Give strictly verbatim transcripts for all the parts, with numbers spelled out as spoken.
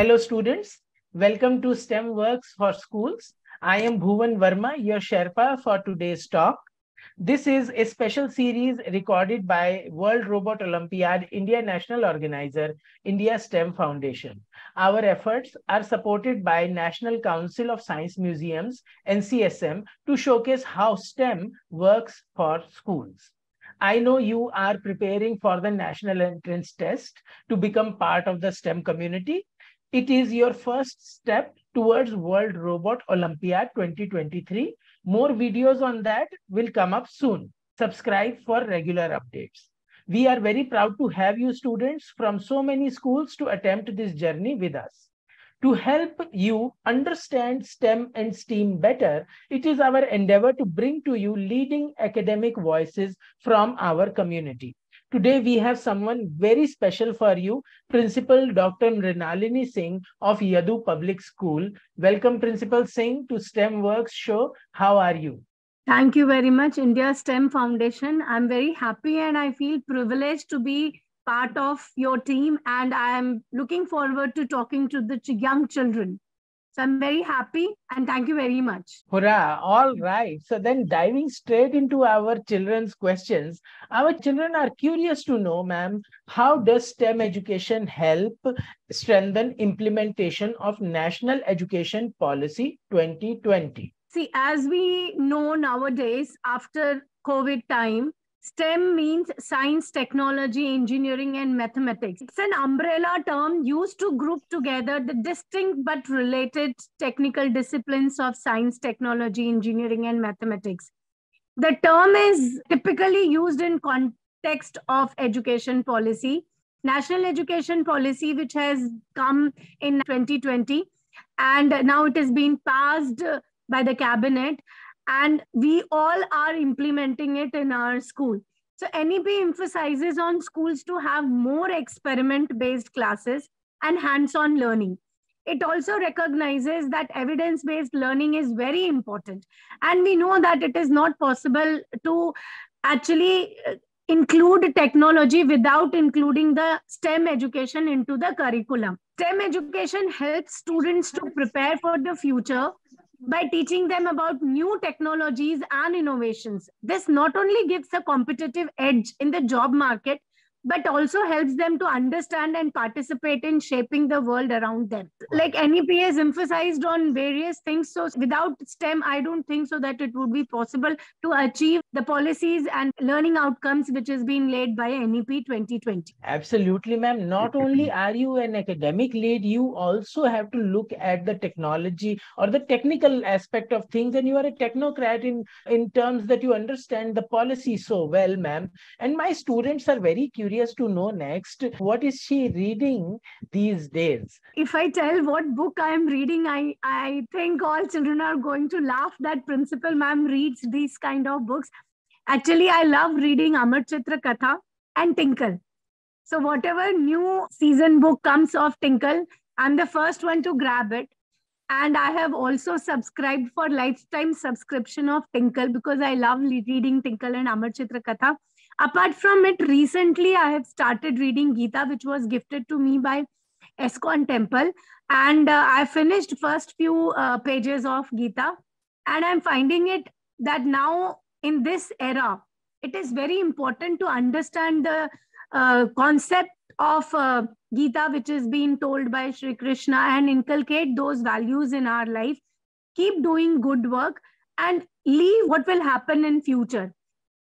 Hello students, welcome to STEM Works for Schools. I am Bhuvan Verma, your Sherpa for today's talk. This is a special series recorded by World Robot Olympiad, India National Organizer, India STEM Foundation. Our efforts are supported by National Council of Science Museums, N C S M, to showcase how STEM works for schools. I know you are preparing for the National Entrance Test to become part of the STEM community. It is your first step towards World Robot Olympiad twenty twenty-three. More videos on that will come up soon. Subscribe for regular updates. We are very proud to have you students from so many schools to attempt this journey with us. To help you understand STEM and STEAM better, it is our endeavor to bring to you leading academic voices from our community. Today, we have someone very special for you, Principal Doctor Mrinalini Singh of Yadu Public School. Welcome, Principal Singh, to STEM Works Show. How are you? Thank you very much, India STEM Foundation. I'm very happy and I feel privileged to be part of your team. And I'm looking forward to talking to the young children. So I'm very happy and thank you very much. Hurrah! All right. So then diving straight into our children's questions. Our children are curious to know, ma'am, how does STEM education help strengthen implementation of National Education Policy twenty twenty? See, as we know nowadays, after COVID time, STEM means science, technology, engineering, and mathematics. It's an umbrella term used to group together the distinct but related technical disciplines of science, technology, engineering, and mathematics. The term is typically used in context of education policy, National Education Policy, which has come in twenty twenty, and now it has been passed by the cabinet. And we all are implementing it in our school. So N E P emphasizes on schools to have more experiment-based classes and hands-on learning. It also recognizes that evidence-based learning is very important. And we know that it is not possible to actually include technology without including the STEM education into the curriculum. STEM education helps students to prepare for the future by teaching them about new technologies and innovations. This not only gives a competitive edge in the job market, but also helps them to understand and participate in shaping the world around them. Like N E P has emphasized on various things. So without STEM, I don't think so that it would be possible to achieve the policies and learning outcomes which has been laid by N E P twenty twenty. Absolutely, ma'am. Not only are you an academic lead, you also have to look at the technology or the technical aspect of things. And you are a technocrat in, in terms that you understand the policy so well, ma'am. And my students are very curious. Curious to know next, what is she reading these days? If I tell what book I am reading, I, I think all children are going to laugh that Principal Ma'am reads these kind of books. Actually, I love reading Amar Chitra Katha and Tinkle. So whatever new season book comes of Tinkle, I'm the first one to grab it. And I have also subscribed for lifetime subscription of Tinkle because I love reading Tinkle and Amar Chitra Katha. Apart from it, recently I have started reading Gita, which was gifted to me by ISKCON Temple. And uh, I finished first few uh, pages of Gita. And I'm finding it that now in this era, it is very important to understand the uh, concept of uh, Gita, which is being told by Shri Krishna, and inculcate those values in our life. Keep doing good work and leave what will happen in future.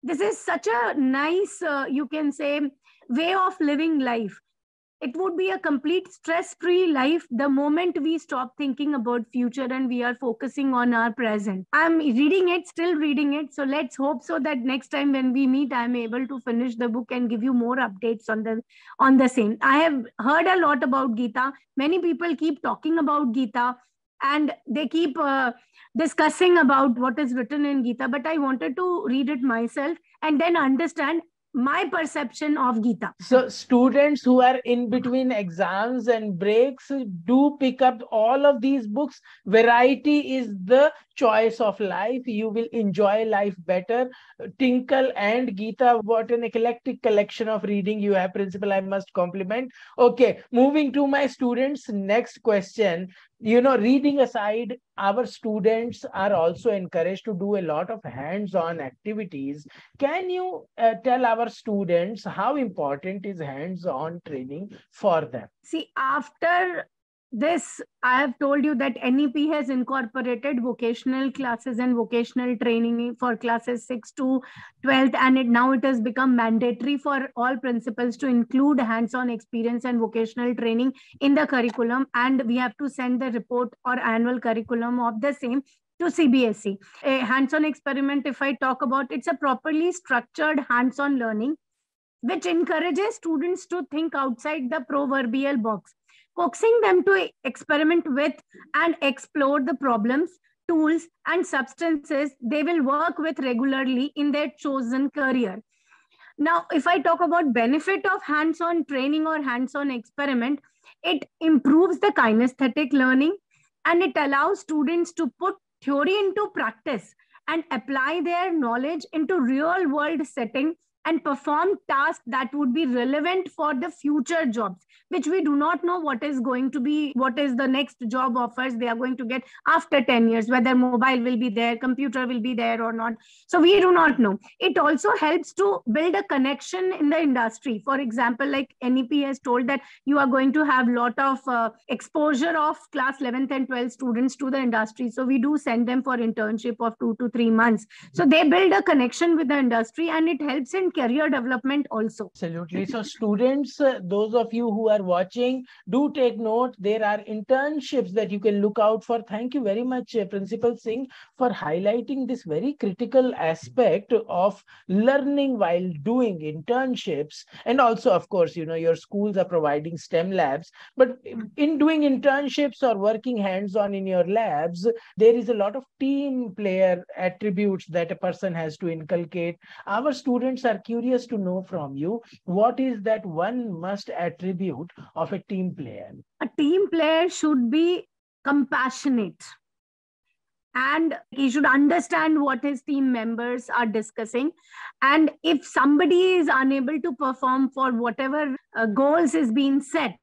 This is such a nice, uh, you can say, way of living life. It would be a complete stress-free life the moment we stop thinking about future and we are focusing on our present. I'm reading it, still reading it. So let's hope so that next time when we meet, I'm able to finish the book and give you more updates on the, on the same. I have heard a lot about Gita. Many people keep talking about Gita and they keep uh, discussing about what is written in Gita, but I wanted to read it myself and then understand my perception of Gita. So students who are in between exams and breaks do pick up all of these books. Variety is the choice of life. You will enjoy life better. Tinkle and Gita, what an eclectic collection of reading you have, principal. I must compliment. Okay, moving to my students. Next question. You know, reading aside, our students are also encouraged to do a lot of hands-on activities. Can you uh, tell our students how important is hands-on training for them? See, after this, I have told you that N E P has incorporated vocational classes and vocational training for classes six to twelfth, and it, now it has become mandatory for all principals to include hands-on experience and vocational training in the curriculum, and we have to send the report or annual curriculum of the same to C B S E. A hands-on experiment, if I talk about, it's a properly structured hands-on learning which encourages students to think outside the proverbial box, coaxing them to experiment with and explore the problems, tools, and substances they will work with regularly in their chosen career. Now, if I talk about benefit of hands-on training or hands-on experiment, it improves the kinesthetic learning and it allows students to put theory into practice and apply their knowledge into real-world setting and perform tasks that would be relevant for the future jobs, which we do not know what is going to be, what is the next job offers they are going to get after ten years, whether mobile will be there, computer will be there or not. So we do not know. It also helps to build a connection in the industry. For example, like N E P has told that you are going to have a lot of uh, exposure of class eleventh and twelfth students to the industry. So we do send them for internship of two to three months. So they build a connection with the industry and it helps in career development also. Absolutely. So students, uh, those of you who are watching, do take note. There are internships that you can look out for. Thank you very much, uh, Principal Singh, for highlighting this very critical aspect of learning while doing internships. And also, of course, you know, your schools are providing STEM labs, but in doing internships or working hands-on in your labs, there is a lot of team player attributes that a person has to inculcate. Our students are curious to know from you, what is that one must attribute of a team player? A team player should be compassionate and he should understand what his team members are discussing. And if somebody is unable to perform for whatever uh, goals is being set,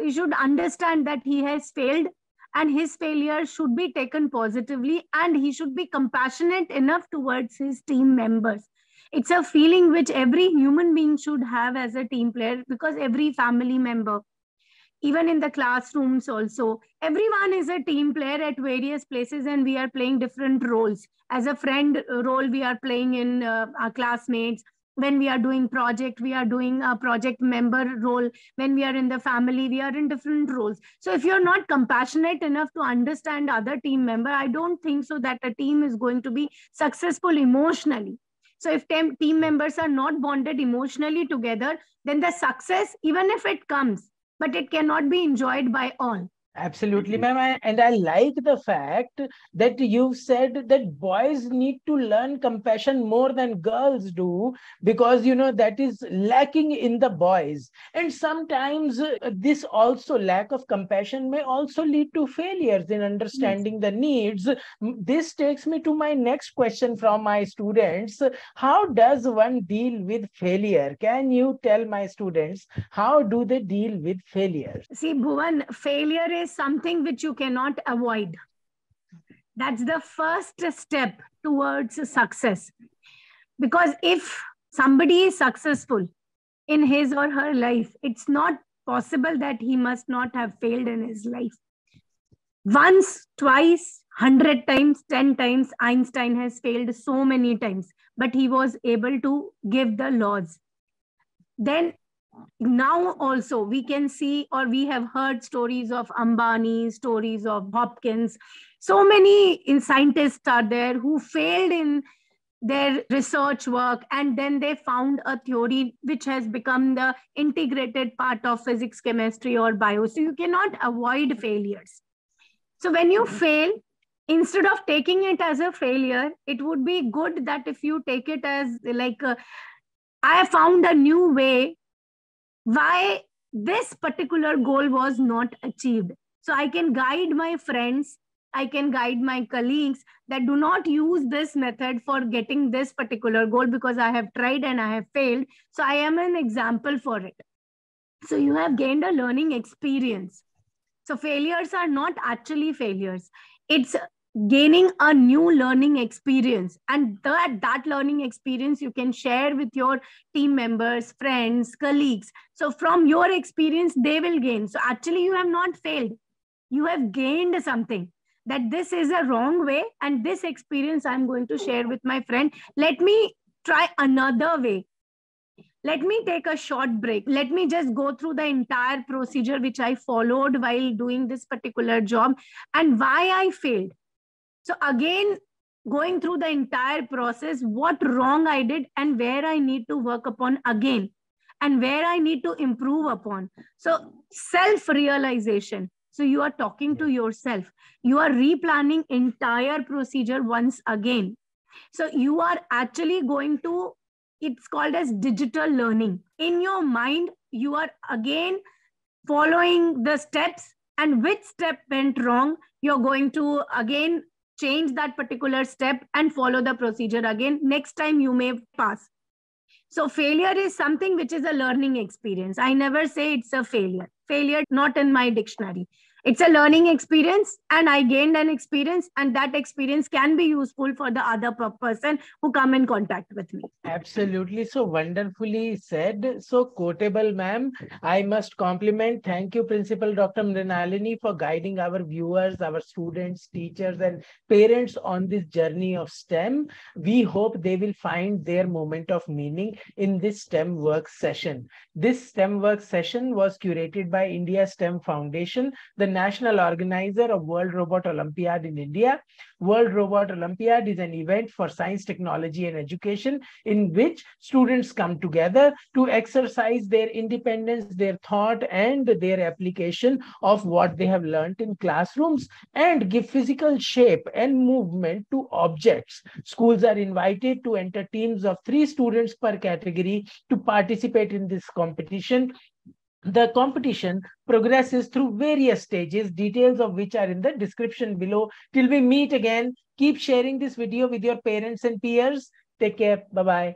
he should understand that he has failed and his failure should be taken positively and he should be compassionate enough towards his team members. It's a feeling which every human being should have as a team player, because every family member, even in the classrooms also, everyone is a team player at various places and we are playing different roles. As a friend role, we are playing in uh, our classmates. When we are doing project, we are doing a project member role. When we are in the family, we are in different roles. So if you're not compassionate enough to understand other team member, I don't think so that a team is going to be successful emotionally. So if team members are not bonded emotionally together, then the success, even if it comes, but it cannot be enjoyed by all. Absolutely, ma'am. And I like the fact that you've said that boys need to learn compassion more than girls do, because, you know, that is lacking in the boys. And sometimes uh, this also lack of compassion may also lead to failures in understanding yes. the needs. This takes me to my next question from my students. How does one deal with failure? Can you tell my students, how do they deal with failure? See, Bhuvan, failure is is something which you cannot avoid. That's the first step towards success. Because if somebody is successful in his or her life, it's not possible that he must not have failed in his life. Once, twice, hundred times, ten times, Einstein has failed so many times, but he was able to give the laws. Then now also we can see, or we have heard stories of Ambani, stories of Hopkins. So many in scientists are there who failed in their research work and then they found a theory which has become the integrated part of physics, chemistry or bio. So you cannot avoid failures. So when you fail, instead of taking it as a failure, it would be good that if you take it as like, a, I found a new way why this particular goal was not achieved. So I can guide my friends I can guide my colleagues that do not use this method for getting this particular goal because I have tried and I have failed. So I am an example for it. So you have gained a learning experience. So failures are not actually failures. It's gaining a new learning experience. And that, that learning experience you can share with your team members, friends, colleagues. So from your experience, they will gain. So actually you have not failed. You have gained something, that this is a wrong way and this experience I'm going to share with my friend. Let me try another way. Let me take a short break. Let me just go through the entire procedure which I followed while doing this particular job and why I failed. So again, going through the entire process, what wrong I did and where I need to work upon again and where I need to improve upon. So self-realization. So you are talking to yourself. You are replanning entire procedure once again. So you are actually going to, it's called as digital learning. In your mind, you are again following the steps, and which step went wrong, you're going to again change that particular step and follow the procedure again. Next time you may pass. So failure is something which is a learning experience. I never say it's a failure. Failure, not in my dictionary. It's a learning experience and I gained an experience, and that experience can be useful for the other person who come in contact with me. Absolutely. So wonderfully said. So quotable, ma'am. I must compliment. Thank you, Principal Doctor Mrinalini, for guiding our viewers, our students, teachers and parents on this journey of STEM. We hope they will find their moment of meaning in this STEM work session. This STEM work session was curated by India STEM Foundation, the national organizer of World Robot Olympiad in India. World Robot Olympiad is an event for science, technology, and education in which students come together to exercise their independence, their thought, and their application of what they have learned in classrooms and give physical shape and movement to objects. Schools are invited to enter teams of three students per category to participate in this competition. The competition progresses through various stages, details of which are in the description below. Till we meet again, keep sharing this video with your parents and peers. Take care. Bye-bye.